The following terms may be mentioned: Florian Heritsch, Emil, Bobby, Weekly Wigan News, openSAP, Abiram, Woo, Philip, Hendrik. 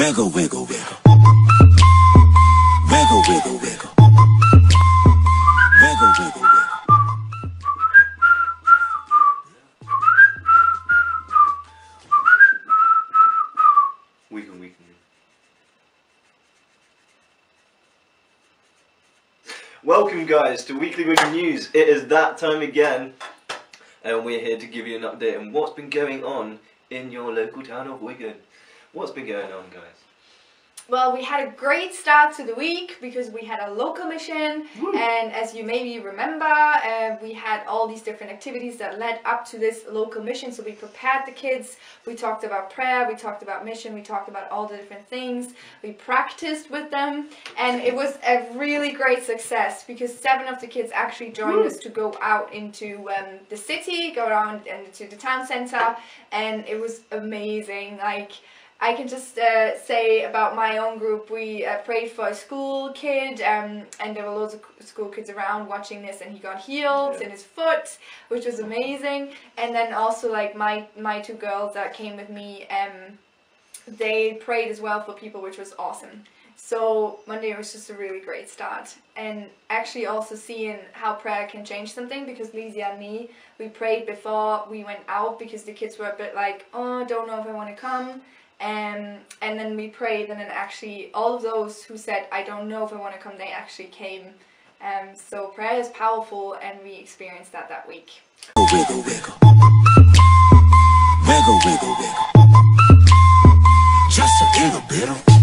Wiggle, wiggle, wiggle. Wiggle, wiggle, wiggle. Wiggle, wiggle, wiggle. Weekend. Welcome, guys, to Weekly Wigan News. It is that time again, and we're here to give you an update on what's been going on in your local town of Wigan. What's been going on, guys? Well, we had a great start to the week because we had a local mission. Woo. And as you maybe remember, we had all these different activities that led up to this local mission. So we prepared the kids, we talked about prayer, we talked about mission, we talked about all the different things, we practiced with them, and it was a really great success because 7 of the kids actually joined us to go out into the city, go around and to the town centre, and it was amazing. Like, I can just say about my own group, we prayed for a school kid, and there were loads of school kids around watching this, and he got healed in his foot, which was amazing. And then also, like, my 2 girls that came with me, they prayed as well for people, which was awesome. So Monday was just a really great start, and actually also seeing how prayer can change something, because Lizia and me, we prayed before we went out because the kids were a bit like, oh, I don't know if I want to come. And then we prayed, and then actually all of those who said, I don't know if I want to come, they actually came. So prayer is powerful, and we experienced that week. Wiggle, wiggle. Wiggle, wiggle, wiggle. Just a little bit of